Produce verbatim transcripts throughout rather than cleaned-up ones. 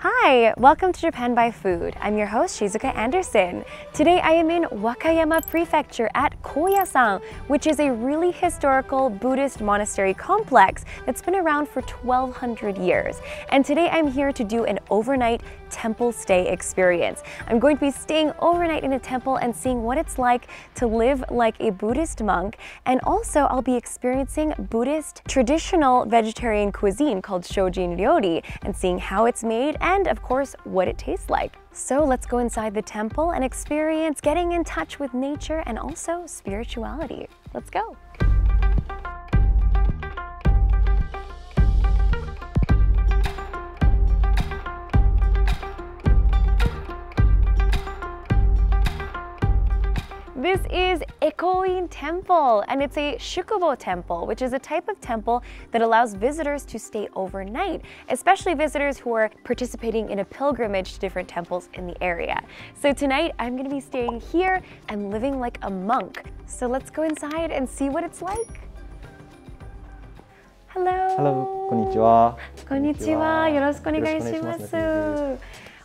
Hi, welcome to Japan by Food. I'm your host, Shizuka Anderson. Today I am in Wakayama Prefecture at Koyasan, which is a really historical Buddhist monastery complex that's been around for twelve hundred years. And today I'm here to do an overnight temple stay experience. I'm going to be staying overnight in a temple and seeing what it's like to live like a Buddhist monk. And also I'll be experiencing Buddhist traditional vegetarian cuisine called Shojin ryori and seeing how it's made and of course what it tastes like. So let's go inside the temple and experience getting in touch with nature and also spirituality. Let's go. This is Ekoin Temple, and it's a Shukubo temple, which is a type of temple that allows visitors to stay overnight, especially visitors who are participating in a pilgrimage to different temples in the area. So tonight, I'm going to be staying here and living like a monk. So let's go inside and see what it's like. Hello. Hello. Konnichiwa. Konnichiwa. Yoroshiku onegaishimasu.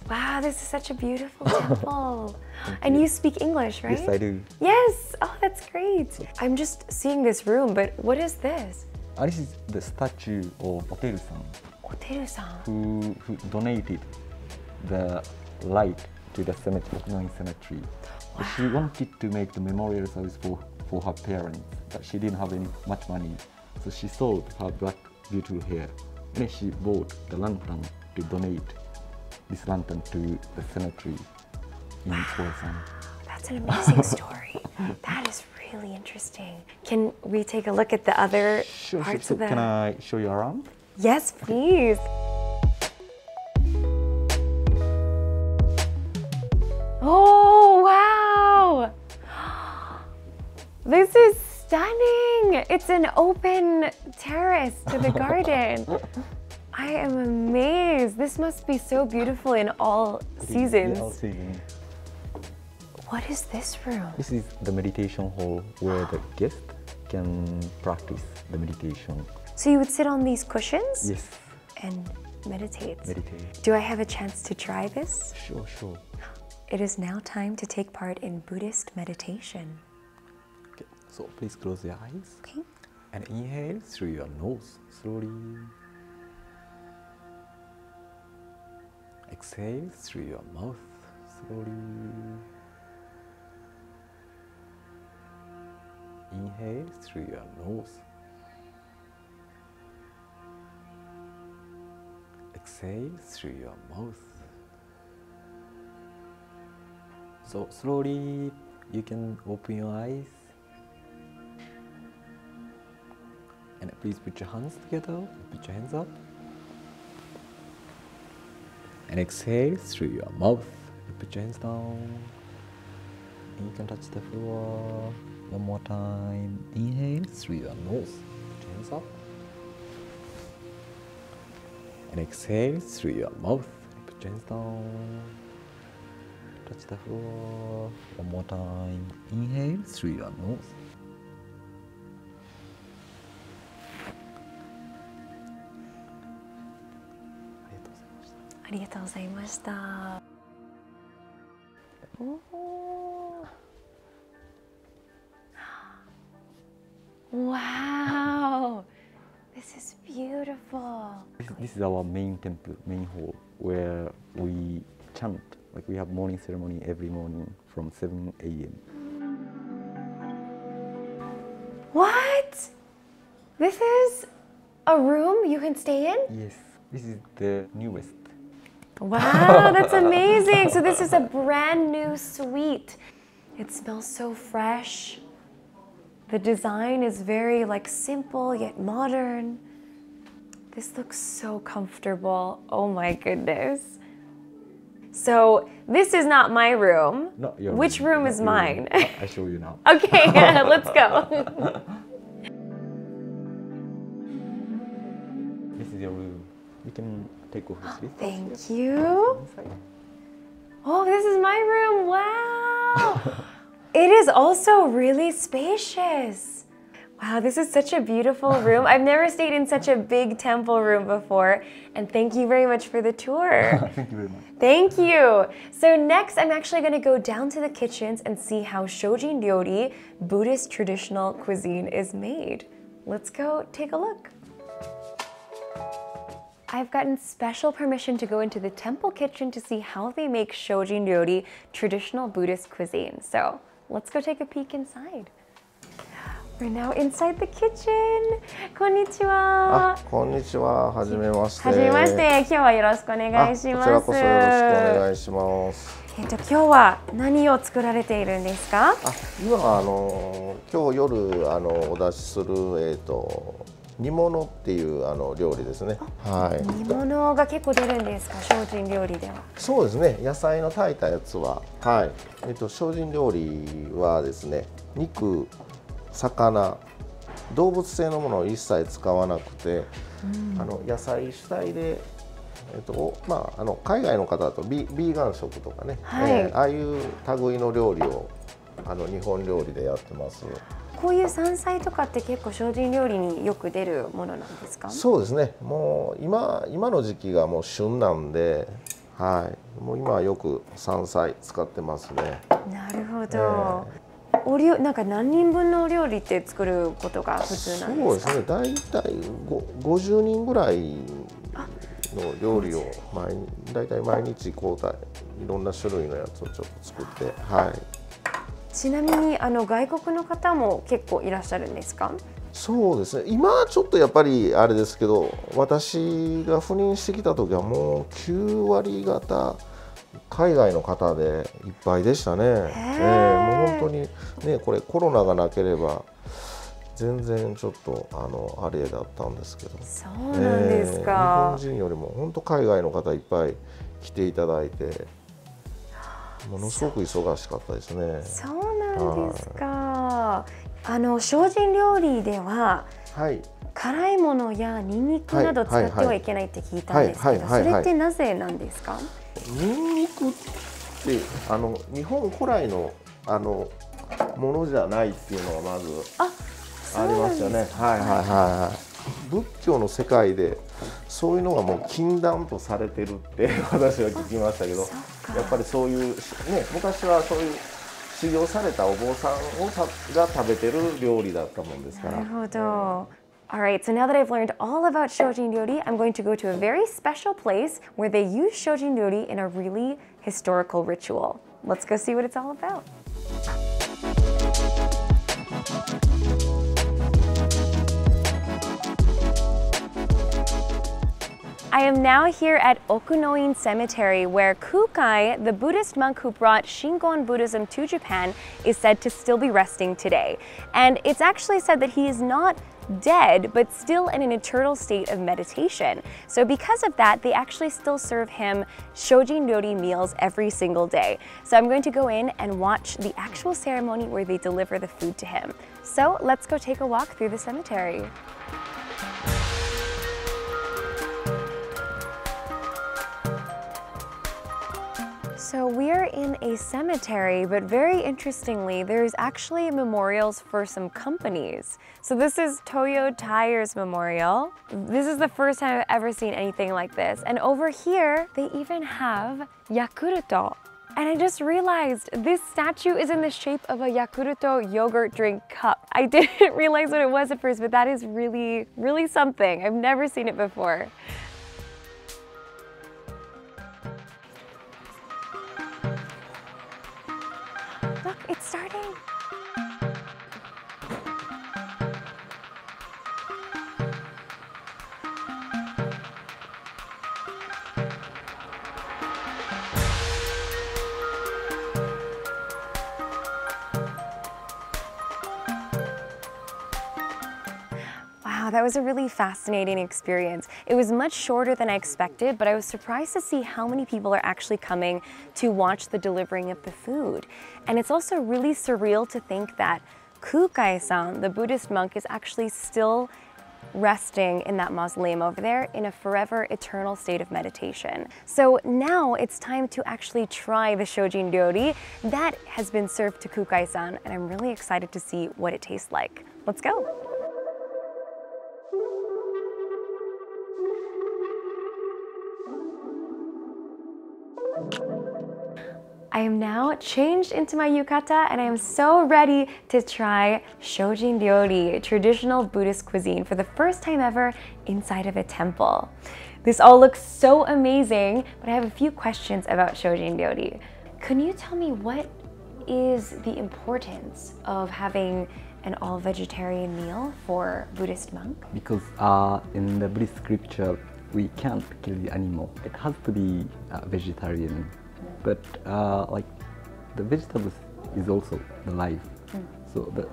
Wow, this is such a beautiful temple. And you speak English, right? Yes, I do. Yes! Oh, that's great. I'm just seeing this room, but what is this? Uh, this is the statue of Oteru-san. Oteru-san? Who, who donated the light to the cemetery, Okunoin Cemetery. Wow. She wanted to make the memorial service for, for her parents, but she didn't have any much money. So she sold her black, beautiful hair. And she bought the lantern to donate this lantern to the cemetery in Koyasan. That's an amazing story. That is really interesting. Can we take a look at the other sure, parts sure, so of the... Can I show you around? Yes, please. Oh, wow! This is stunning! It's an open terrace to the garden. I am amazed. This must be so beautiful in all seasons. Yeah, all seasons. What is this room? This is the meditation hall where the guest can practice the meditation. So you would sit on these cushions? Yes. And meditate? Meditate. Do I have a chance to try this? Sure, sure. It is now time to take part in Buddhist meditation. Okay, so please close your eyes. Okay. And inhale through your nose, slowly. Exhale through your mouth, slowly. Inhale through your nose. Exhale through your mouth. So slowly you can open your eyes. And please put your hands together, put your hands up. And exhale through your mouth. You put your hands down. And you can touch the floor. One more time. Inhale through your nose. Put your hands up. And exhale through your mouth. You put your hands down. Touch the floor. One more time. Inhale through your nose. Oh. Wow, this is beautiful. This, this is our main temple, main hall, where we chant. Like we have morning ceremony every morning from seven A M What? This is a room you can stay in? Yes, this is the newest. Wow, that's amazing. So this is a brand new suite. It smells so fresh. The design is very like simple yet modern. This looks so comfortable. Oh my goodness. So this is not my room. Not your Which room, room is mine? Room. I'll show you now. Okay, let's go. This is your room. You can take off this. Thank you. Oh, this is my room. Wow. It is also really spacious. Wow, this is such a beautiful room. I've never stayed in such a big temple room before. And thank you very much for the tour. Thank you very much. Thank you. So next, I'm actually going to go down to the kitchens and see how Shojin ryori, Buddhist traditional cuisine, is made. Let's go take a look. I've gotten special permission to go into the temple kitchen to see how they make Shojin ryori, traditional Buddhist cuisine. So let's go take a peek inside. We're now inside the kitchen. Konnichiwa. Konnichiwa. Hajimemashite. Hajimemashite. Kyo wa yoroshiku onegaishimasu. Kochira koso yoroshiku onegaishimasu. えっと、今日は何を作られているんですか？今はあの今日夜あのお出しするえっと煮物っていうあの料理ですね。はい。煮物が結構出るんですか、精進料理では？そうですね。野菜の炊いたやつは、はい。えっと精進料理はですね、肉、魚、動物性のものを一切使わなくて、うん、あの野菜主体で。 えっとまあ、あの海外の方だとビーガン食とかね、はいえー、ああいう類の料理をあの日本料理でやってます。こういう山菜とかって結構精進料理によく出るものなんですか？そうですね。もう 今, 今の時期がもう旬なんで、はい、もう今はよく山菜使ってますね。なるほど。えー お料なんか何人分のお料理って作ることが普通なんですか？そうですね。だいたいごじゅうにんぐらいの料理を毎だいたい毎日交代いろんな種類のやつをちょっと作って、はい。ちなみにあの外国の方も結構いらっしゃるんですか？そうですね。今はちょっとやっぱりあれですけど、私が赴任してきた時はもうきゅうわり方。 海外の方でいっぱいでしたね。えー、もう本当にね、これコロナがなければ全然ちょっとあのあれだったんですけど。そうなんですか。えー、日本人よりも本当海外の方いっぱい来ていただいて、ものすごく忙しかったですね。そう、そうなんですか。はい、あの精進料理では、はい、 辛いものやニンニクなど使ってはいけないって聞いたんですけど、それってなぜなんですか？ニンニクってあの日本古来のあのものじゃないっていうのはまずありましたね。はいはいはい。仏教の世界でそういうのがもう禁断とされてるって私は聞きましたけど、やっぱりそういうね、昔はそういう 修行されたお坊さんをが食べてる料理だったもんですから。なるほど。 Alright, so now that I've learned all about Shojin ryori, I'm going to go to a very special place where they use Shojin ryori in a really historical ritual. Let's go see what it's all about. I am now here at Okunoin Cemetery, where Kukai, the Buddhist monk who brought Shingon Buddhism to Japan, is said to still be resting today. And it's actually said that he is not dead, but still in an eternal state of meditation. So because of that, they actually still serve him Shojin ryori meals every single day. So I'm going to go in and watch the actual ceremony where they deliver the food to him. So let's go take a walk through the cemetery. So we're in a cemetery, but very interestingly, there's actually memorials for some companies. So this is Toyo Tires Memorial. This is the first time I've ever seen anything like this. And over here, they even have Yakult. And I just realized this statue is in the shape of a Yakult yogurt drink cup. I didn't realize what it was at first, but that is really, really something. I've never seen it before. Look, it's starting. Wow, that was a really fascinating experience. It was much shorter than I expected, but I was surprised to see how many people are actually coming to watch the delivering of the food. And it's also really surreal to think that Kukai-san, the Buddhist monk, is actually still resting in that mausoleum over there in a forever eternal state of meditation. So now it's time to actually try the Shojin ryori that has been served to Kukai-san, and I'm really excited to see what it tastes like. Let's go. I am now changed into my yukata and I am so ready to try Shojin ryori, traditional Buddhist cuisine, for the first time ever inside of a temple. This all looks so amazing, but I have a few questions about Shojin ryori. Can you tell me what is the importance of having an all-vegetarian meal for Buddhist monk? Because uh, in the Buddhist scripture, we can't kill the animal. It has to be uh, vegetarian. But uh, like the vegetables is also the life. Mm. So the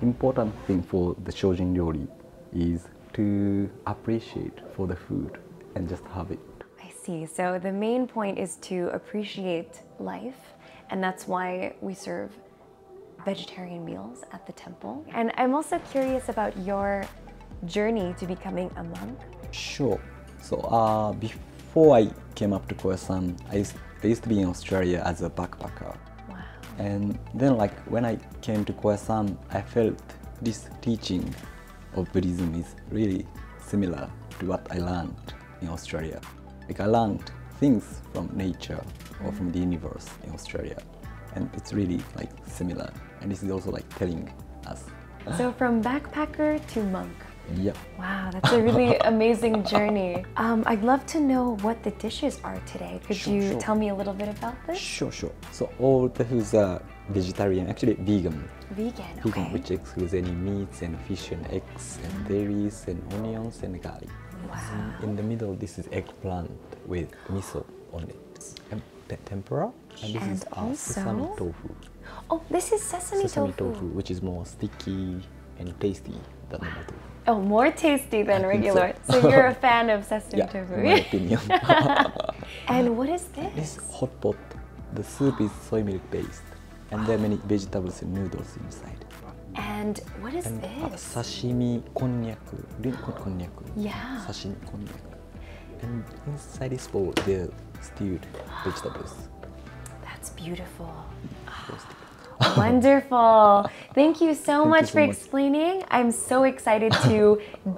important thing for the Shojin ryori is to appreciate for the food and just have it. I see. So the main point is to appreciate life, and that's why we serve vegetarian meals at the temple. And I'm also curious about your journey to becoming a monk. Sure. So uh, before Before I came up to Koyasan, I, I used to be in Australia as a backpacker. Wow. And then like when I came to Koyasan, I felt this teaching of Buddhism is really similar to what I learned in Australia. Like I learned things from nature or from the universe in Australia. And it's really like similar. And this is also like telling us. So from backpacker to monk. Yep. Wow, that's a really amazing journey. Um, I'd love to know what the dishes are today. Could sure, you sure. tell me a little bit about this? Sure, sure. So all the foods are vegetarian, actually vegan. Vegan, vegan okay. Which excludes any meats and fish and eggs and dairies and onions and garlic. Wow. In the middle, this is eggplant with miso on it. And tempura. And this and is also sesame tofu. Oh, this is sesame, sesame tofu. tofu. Which is more sticky and tasty than normal tofu. Oh, more tasty than regular. So. so you're a fan of sesame yeah, tofu. In my opinion. And what is this? This hot pot. The soup is soy milk based. And wow. there are many vegetables and noodles inside. And what is and this? Sashimi konnyaku. Renkon konnyaku. Yeah. Sashimi konnyaku. And inside this bowl, there are stewed vegetables. That's beautiful. Wonderful. Thank you so Thank much you so for much. explaining. I'm so excited to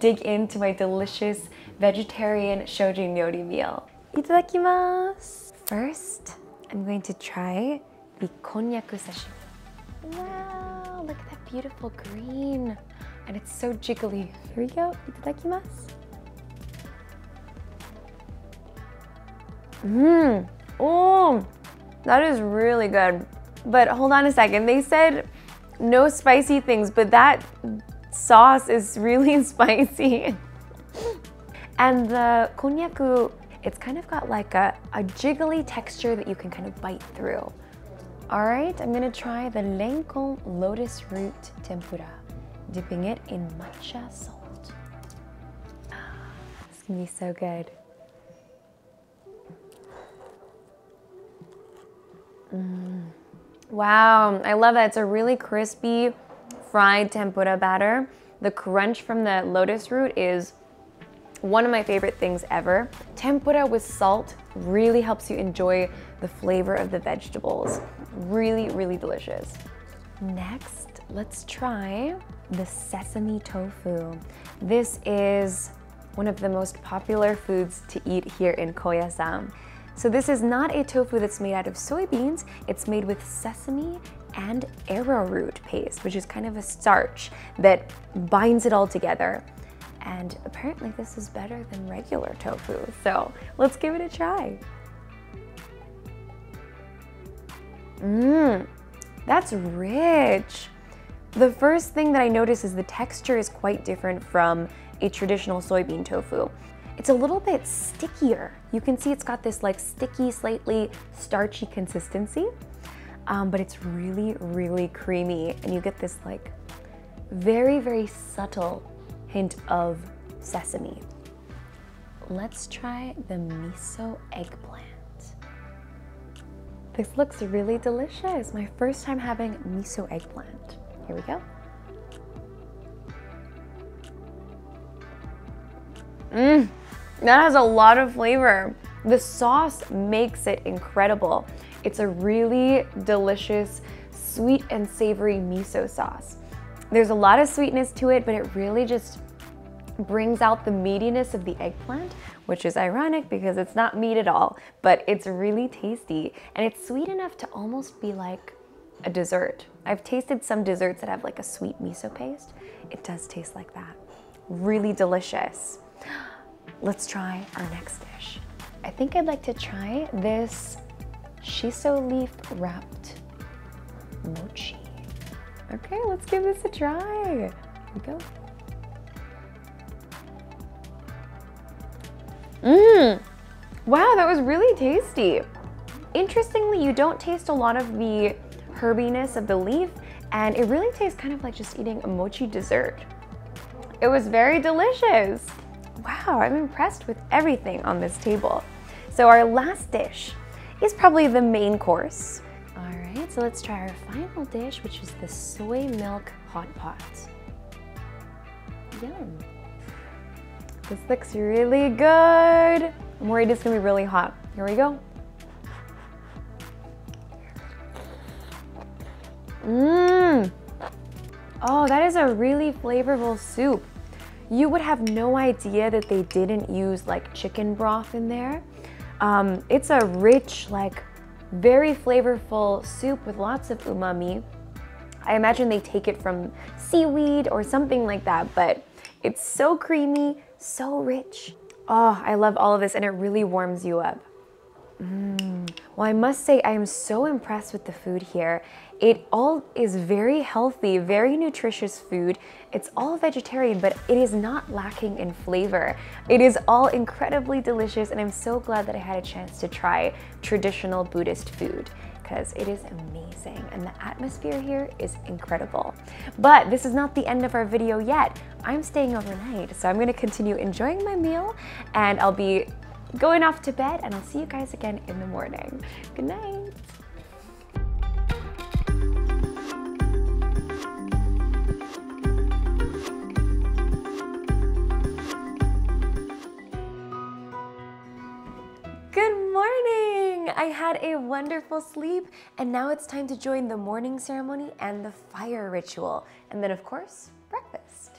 dig into my delicious vegetarian Shojin ryori meal. Itadakimasu. First, I'm going to try the konnyaku sashimi. Wow, look at that beautiful green. And it's so jiggly. Here we go. Itadakimasu. Mmm. Oh, that is really good. But hold on a second, they said no spicy things, but that sauce is really spicy. And the konnyaku, it's kind of got like a, a jiggly texture that you can kind of bite through. All right, I'm gonna try the renkon lotus root tempura, dipping it in matcha salt. It's gonna be so good. Mmm. Wow, I love that. It's a really crispy fried tempura batter. The crunch from the lotus root is one of my favorite things ever. Tempura with salt really helps you enjoy the flavor of the vegetables. Really, really delicious. Next, let's try the sesame tofu. This is one of the most popular foods to eat here in Koyasan. So this is not a tofu that's made out of soybeans, it's made with sesame and arrowroot paste, which is kind of a starch that binds it all together. And apparently this is better than regular tofu, so let's give it a try. Mmm, that's rich. The first thing that I notice is the texture is quite different from a traditional soybean tofu. It's a little bit stickier. You can see it's got this like sticky, slightly starchy consistency, um, but it's really, really creamy. And you get this like very, very subtle hint of sesame. Let's try the miso eggplant. This looks really delicious. My first time having miso eggplant. Here we go. Mmm. That has a lot of flavor. The sauce makes it incredible. It's a really delicious, sweet and savory miso sauce. There's a lot of sweetness to it, but it really just brings out the meatiness of the eggplant which is ironic because it's not meat at all, but it's really tasty and it's sweet enough to almost be like a dessert. I've tasted some desserts that have like a sweet miso paste. It does taste like that. Really delicious. Let's try our next dish. I think I'd like to try this shiso leaf wrapped mochi. Okay, let's give this a try. Here we go. Mmm, wow, that was really tasty. Interestingly, you don't taste a lot of the herbiness of the leaf, and it really tastes kind of like just eating a mochi dessert. It was very delicious. Wow, I'm impressed with everything on this table. So our last dish is probably the main course. All right, so let's try our final dish, which is the soy milk hot pot. Yum. This looks really good. I'm worried it's gonna be really hot. Here we go. Mmm. Oh, that is a really flavorful soup. You would have no idea that they didn't use like chicken broth in there. Um, it's a rich, like very flavorful soup with lots of umami. I imagine they take it from seaweed or something like that, but it's so creamy, so rich. Oh, I love all of this and it really warms you up. Mm. Well, I must say I am so impressed with the food here. It all is very healthy, very nutritious food. It's all vegetarian, but it is not lacking in flavor. It is all incredibly delicious, and I'm so glad that I had a chance to try traditional Buddhist food, because it is amazing, and the atmosphere here is incredible. But this is not the end of our video yet. I'm staying overnight, so I'm gonna continue enjoying my meal, and I'll be going off to bed, and I'll see you guys again in the morning. Good night. Good morning! I had a wonderful sleep, and now it's time to join the morning ceremony and the fire ritual, and then of course, breakfast.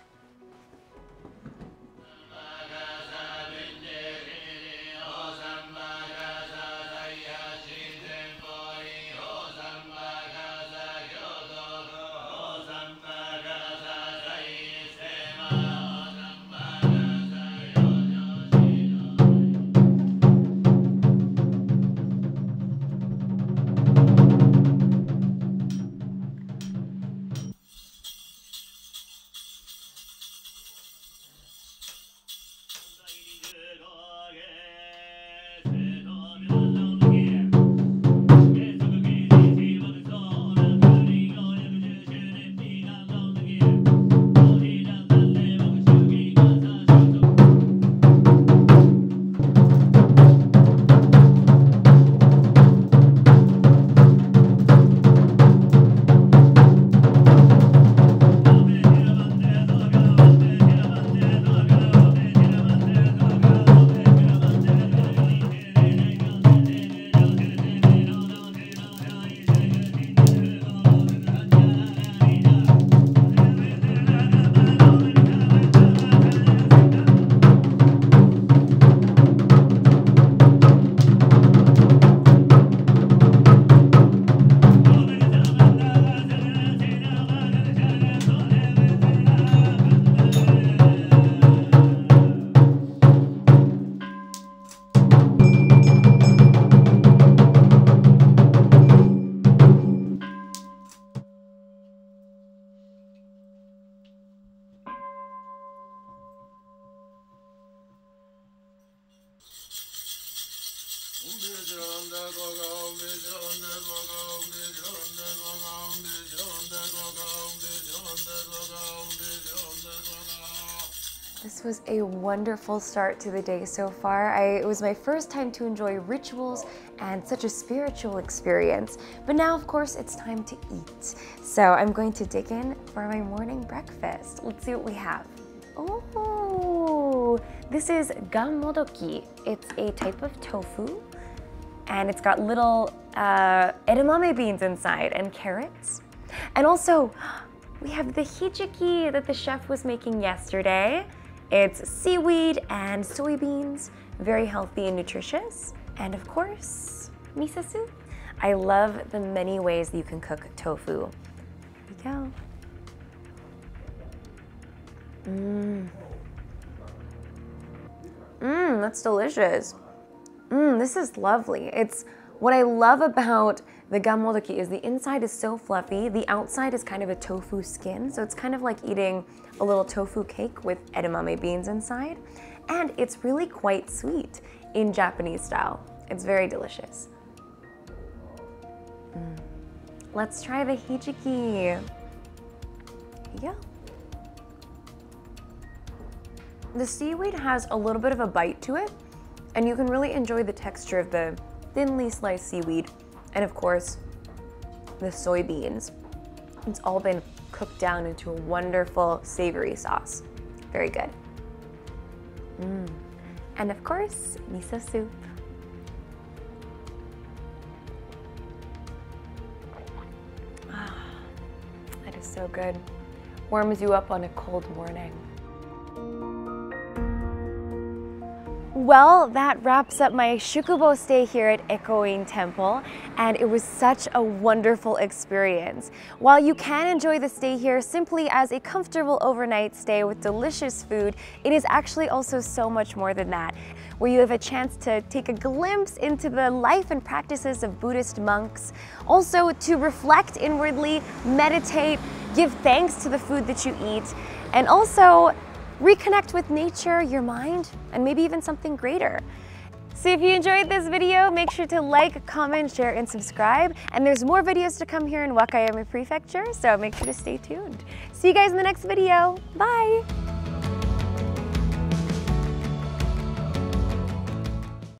This was a wonderful start to the day so far. I, it was my first time to enjoy rituals and such a spiritual experience. But now, of course, it's time to eat. So I'm going to dig in for my morning breakfast. Let's see what we have. Oh, this is ganmodoki. It's a type of tofu, and it's got little uh, edamame beans inside and carrots. And also, we have the hijiki that the chef was making yesterday. It's seaweed and soybeans, very healthy and nutritious. And of course, miso soup. I love the many ways that you can cook tofu. There you go. Mmm. Mmm, that's delicious. Mmm, this is lovely. It's what I love about the ganmodoki is the inside is so fluffy, the outside is kind of a tofu skin, so it's kind of like eating a little tofu cake with edamame beans inside, and it's really quite sweet in Japanese style. It's very delicious. Mm. Let's try the hijiki. Yeah. The seaweed has a little bit of a bite to it, and you can really enjoy the texture of the thinly sliced seaweed, and of course, the soybeans. It's all been cooked down into a wonderful savory sauce. Very good. Mm. And of course, miso soup. Ah, that is so good. Warms you up on a cold morning. Well, that wraps up my Shukubo stay here at Ekoin Temple, and it was such a wonderful experience. While you can enjoy the stay here simply as a comfortable overnight stay with delicious food, it is actually also so much more than that, where you have a chance to take a glimpse into the life and practices of Buddhist monks, also to reflect inwardly, meditate, give thanks to the food that you eat, and also reconnect with nature, your mind, and maybe even something greater. So if you enjoyed this video, make sure to like, comment, share, and subscribe. And there's more videos to come here in Wakayama Prefecture, so make sure to stay tuned. See you guys in the next video. Bye!